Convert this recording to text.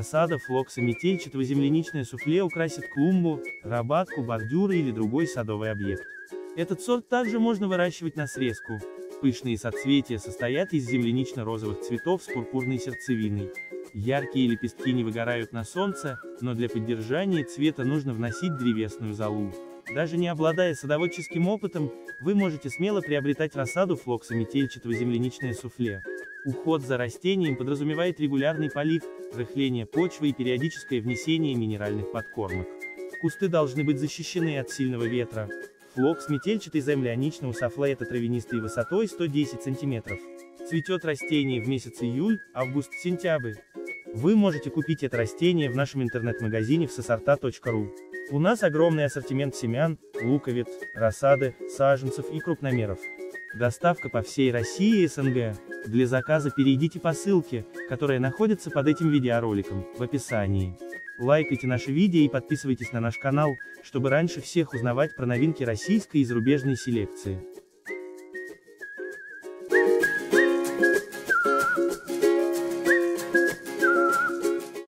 рассада флокса метельчатого земляничное суфле украсит клумбу, рабатку, бордюры или другой садовый объект. Этот сорт также можно выращивать на срезку. Пышные соцветия состоят из землянично-розовых цветов с пурпурной сердцевиной. Яркие лепестки не выгорают на солнце, но для поддержания цвета нужно вносить древесную золу. Даже не обладая садоводческим опытом, вы можете смело приобретать рассаду флокса метельчатого земляничное суфле. Уход за растением подразумевает регулярный полив, рыхление почвы и периодическое внесение минеральных подкормок. Кусты должны быть защищены от сильного ветра. Флокс метельчатый Землианичноe sufle это травянистый высотой 110 см. Цветет растение в месяц июль, август-сентябрь. Вы можете купить это растение в нашем интернет-магазине vsesorta.ru. У нас огромный ассортимент семян, луковиц, рассады, саженцев и крупномеров. Доставка по всей России и СНГ. Для заказа перейдите по ссылке, которая находится под этим видеороликом, в описании. Лайкайте наши видео и подписывайтесь на наш канал, чтобы раньше всех узнавать про новинки российской и зарубежной селекции.